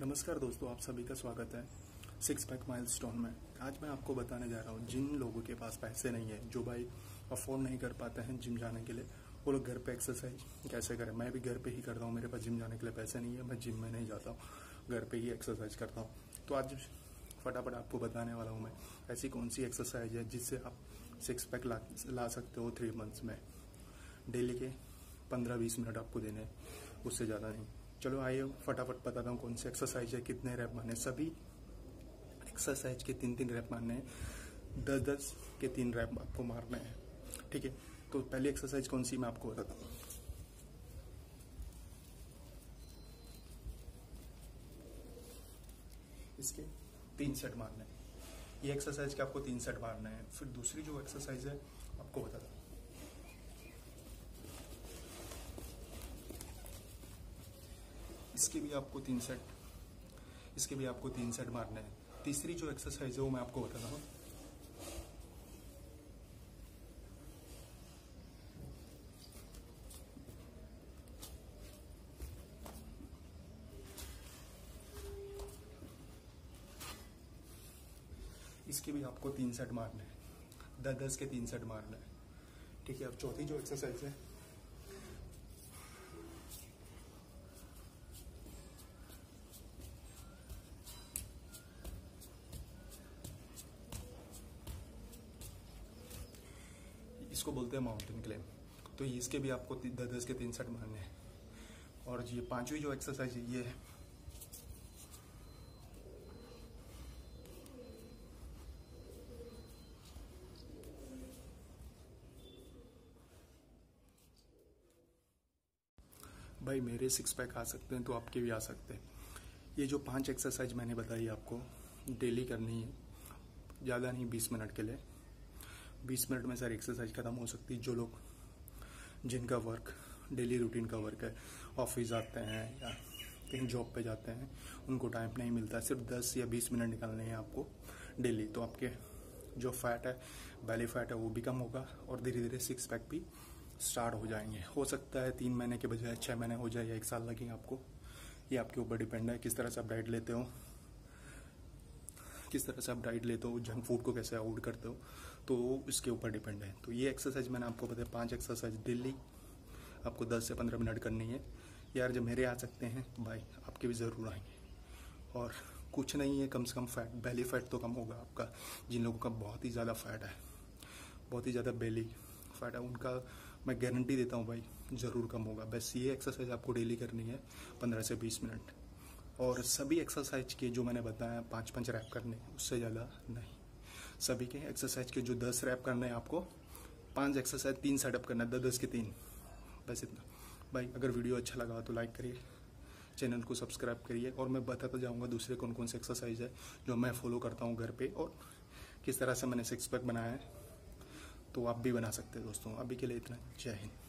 नमस्कार दोस्तों, आप सभी का स्वागत है सिक्स पैक माइलस्टोन में। आज मैं आपको बताने जा रहा हूँ जिन लोगों के पास पैसे नहीं है, जो भाई अफोर्ड नहीं कर पाते हैं जिम जाने के लिए, वो लोग घर पे एक्सरसाइज कैसे करें। मैं भी घर पे ही करता हूँ, मेरे पास जिम जाने के लिए पैसे नहीं है, मैं जिम में नहीं जाता हूँ, घर पे ही एक्सरसाइज करता हूँ। तो आज फटाफट आपको बताने वाला हूँ मैं ऐसी कौन सी एक्सरसाइज है जिससे आप सिक्स पैक ला सकते हो 3 मंथ्स में। डेली के 15-20 मिनट आपको देने हैं, उससे ज़्यादा नहीं। चलो आइए फटाफट बताता हूँ कौन सी एक्सरसाइज है, कितने रैप मारने। सभी एक्सरसाइज के 3-3 रैप मारने हैं, 10-10 के 3 रैप आपको मारने हैं, ठीक है। तो पहली एक्सरसाइज कौन सी मैं आपको बताता हूँ। इसके 3 सेट मारने हैं, ये एक्सरसाइज के आपको 3 सेट मारने हैं। फिर दूसरी जो एक्सरसाइज है आपको बताता हूँ, इसके भी आपको तीन सेट मारने हैं। तीसरी जो एक्सरसाइज है वो मैं आपको बताता हूँ, इसके भी आपको 3 सेट मारने हैं, 10-10 के 3 सेट मारने हैं, ठीक है। अब चौथी जो एक्सरसाइज है, इसको बोलते हैं माउंटेन क्लेम, तो इसके भी आपको 10-10 के 3 सेट मारने हैं। और ये पांचवी जो एक्सरसाइज है ये है, भाई मेरे 6 पैक आ सकते हैं तो आपके भी आ सकते हैं। ये जो 5 एक्सरसाइज मैंने बताई आपको, डेली करनी है, ज़्यादा नहीं, 20 मिनट के लिए। 20 मिनट में सारी एक्सरसाइज खत्म हो सकती है। जो लोग जिनका वर्क डेली रूटीन का वर्क है, ऑफिस जाते हैं या कहीं जॉब पे जाते हैं, उनको टाइम नहीं मिलता, सिर्फ 10 या 20 मिनट निकालने हैं आपको डेली। तो आपके जो फैट है, बैली फैट है, वो भी कम होगा और धीरे धीरे 6 पैक भी स्टार्ट हो जाएंगे। हो सकता है 3 महीने के बजाय 6 महीने हो जाए या 1 साल लगेंगे आपको, ये आपके ऊपर डिपेंड है किस तरह से आप डाइट लेते हो, किस तरह से आप डाइट लेते हो, जंक फूड को कैसे अवॉइड करते हो, तो इसके ऊपर डिपेंड है। तो ये एक्सरसाइज मैंने आपको बताया, 5 एक्सरसाइज डेली आपको 10 से 15 मिनट करनी है। यार जब मेरे आ सकते हैं भाई, आपके भी ज़रूर आएंगे। और कुछ नहीं है, कम से कम फैट, बेली फैट तो कम होगा आपका। जिन लोगों का बहुत ही ज़्यादा फैट है, बहुत ही ज़्यादा बेली फैट है, उनका मैं गारंटी देता हूँ भाई ज़रूर कम होगा। बस ये एक्सरसाइज आपको डेली करनी है 15 से 20 मिनट। और सभी एक्सरसाइज के जो मैंने बताया 5-5 रैप करने, उससे ज़्यादा नहीं। सभी के एक्सरसाइज के जो 10 रैप करने हैं आपको, 5 एक्सरसाइज 3 सेटअप करना है, 10-10 के 3, बस इतना भाई। अगर वीडियो अच्छा लगा तो लाइक करिए, चैनल को सब्सक्राइब करिए, और मैं बताता जाऊँगा दूसरे कौन कौन से एक्सरसाइज है जो मैं फॉलो करता हूँ घर पर, और किस तरह से मैंने 6 पैक बनाया है। तो आप भी बना सकते हैं दोस्तों। अभी के लिए इतना, जय हिंद।